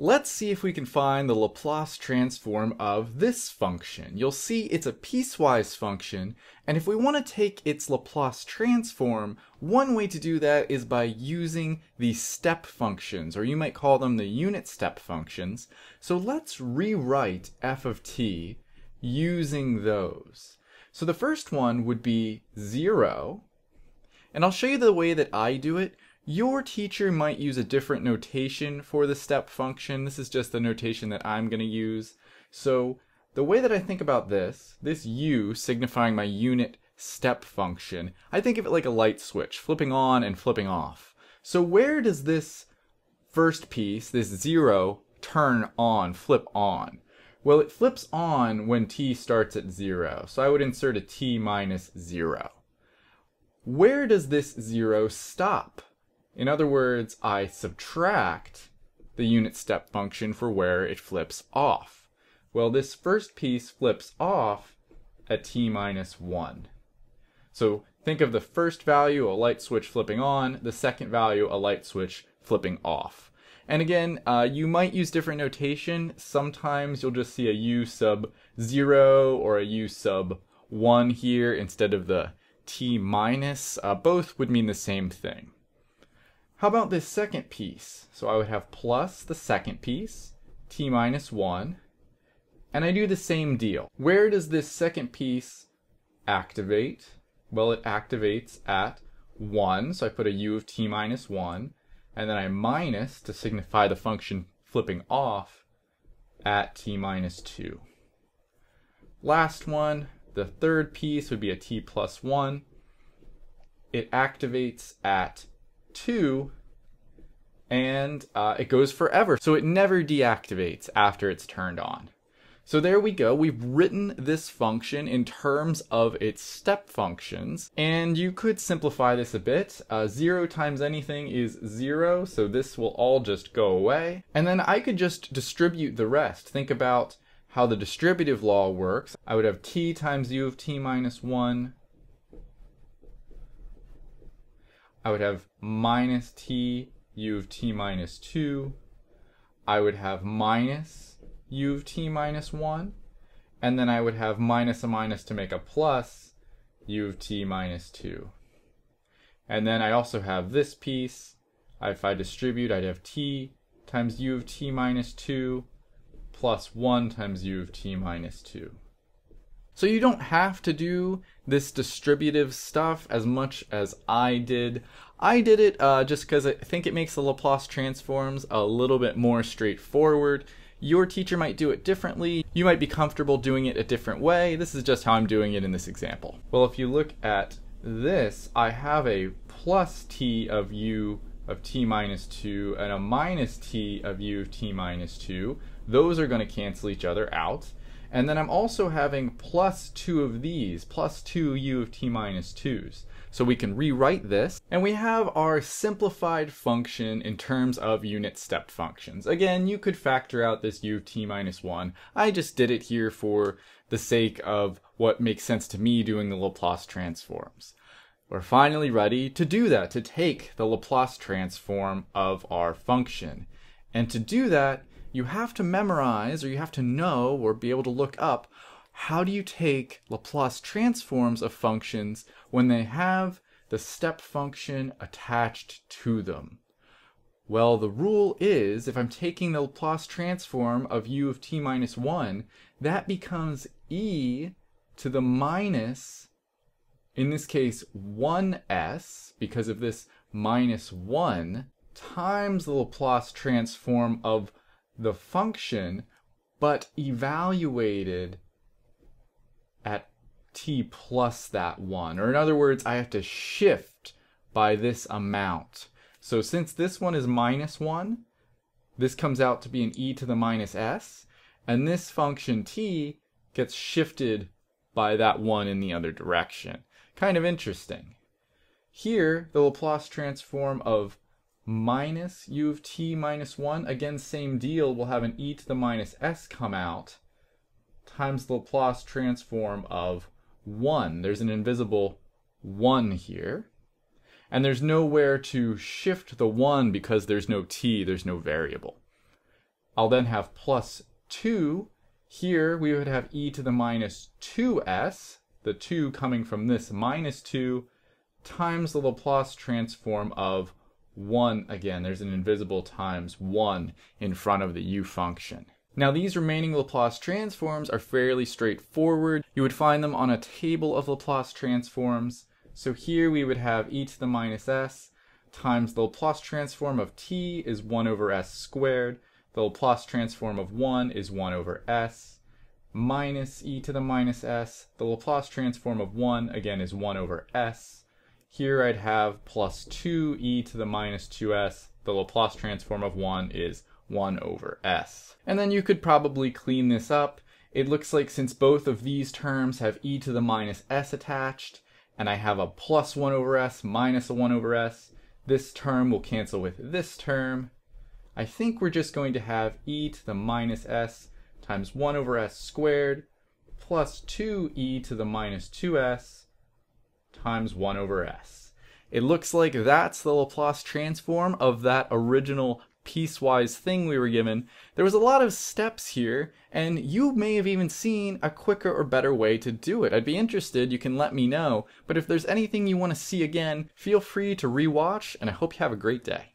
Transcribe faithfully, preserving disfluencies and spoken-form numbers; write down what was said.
Let's see if we can find the Laplace transform of this function. You'll see it's a piecewise function, and if we want to take its Laplace transform, one way to do that is by using the step functions, or you might call them the unit step functions. So let's rewrite f of t using those. So the first one would be zero, and I'll show you the way that I do it. Your teacher might use a different notation for the step function. This is just the notation that I'm going to use. So the way that I think about this, this u signifying my unit step function, I think of it like a light switch, flipping on and flipping off. So where does this first piece, this zero, turn on, flip on? Well, it flips on when t starts at zero. So I would insert a t minus zero. Where does this zero stop? In other words, I subtract the unit step function for where it flips off. Well, this first piece flips off at t minus one. So think of the first value, a light switch flipping on, the second value, a light switch flipping off. And again, uh, you might use different notation. Sometimes you'll just see a u sub zero or a u sub one here instead of the t minus. Uh, both would mean the same thing. How about this second piece? So I would have plus the second piece, t minus one, and I do the same deal. Where does this second piece activate? Well, it activates at one, so I put a u of t minus one, and then I minus to signify the function flipping off at t minus two. Last one, the third piece would be a t plus one. It activates at two, and uh, it goes forever, so it never deactivates after it's turned on. So there we go. We've written this function in terms of its step functions, and you could simplify this a bit. Uh, zero times anything is zero, so this will all just go away, and then I could just distribute the rest. Think about how the distributive law works. I would have t times u of t minus one. I would have minus t u of t minus two. I would have minus u of t minus one. And then I would have minus a minus to make a plus u of t minus two. And then I also have this piece. If I distribute, I'd have t times u of t minus two plus one times u of t minus two. So you don't have to do this distributive stuff as much as I did. I did it uh, just because I think it makes the Laplace transforms a little bit more straightforward. Your teacher might do it differently. You might be comfortable doing it a different way. This is just how I'm doing it in this example. Well, if you look at this, I have a plus t of u of t minus two and a minus t of u of t minus two. Those are going to cancel each other out. And then I'm also having plus two of these, plus two u of t minus twos. So we can rewrite this, and we have our simplified function in terms of unit step functions. Again, you could factor out this u of t minus one. I just did it here for the sake of what makes sense to me doing the Laplace transforms. We're finally ready to do that, to take the Laplace transform of our function. And to do that, you have to memorize, or you have to know, or be able to look up, how do you take Laplace transforms of functions when they have the step function attached to them? Well, the rule is, if I'm taking the Laplace transform of u of t minus one, that becomes e to the minus, in this case, one s, because of this minus one, times the Laplace transform of the function, but evaluated at t plus that one. Or in other words, I have to shift by this amount. So since this one is minus one, this comes out to be an e to the minus s, and this function t gets shifted by that one in the other direction. Kind of interesting. Here, the Laplace transform of minus u of t minus one, again same deal, we'll have an e to the minus s come out, times the Laplace transform of one. There's an invisible one here, and there's nowhere to shift the one because there's no t, there's no variable. I'll then have plus two. Here we would have e to the minus two s, the two coming from this minus two, times the Laplace transform of one. Again, there's an invisible times one in front of the u function. Now these remaining Laplace transforms are fairly straightforward. You would find them on a table of Laplace transforms. So here we would have e to the minus s times the Laplace transform of t is one over s squared. The Laplace transform of one is one over s minus e to the minus s. The Laplace transform of one again is one over s. Here I'd have plus two e to the minus two s. The Laplace transform of one is one over s. And then you could probably clean this up. It looks like since both of these terms have e to the minus s attached, and I have a plus one over s minus a one over s, this term will cancel with this term. I think we're just going to have e to the minus s times one over s squared plus two e to the minus two s times one over s. It looks like that's the Laplace transform of that original piecewise thing we were given. There was a lot of steps here, and you may have even seen a quicker or better way to do it. I'd be interested, you can let me know, but if there's anything you want to see again, feel free to rewatch, and I hope you have a great day.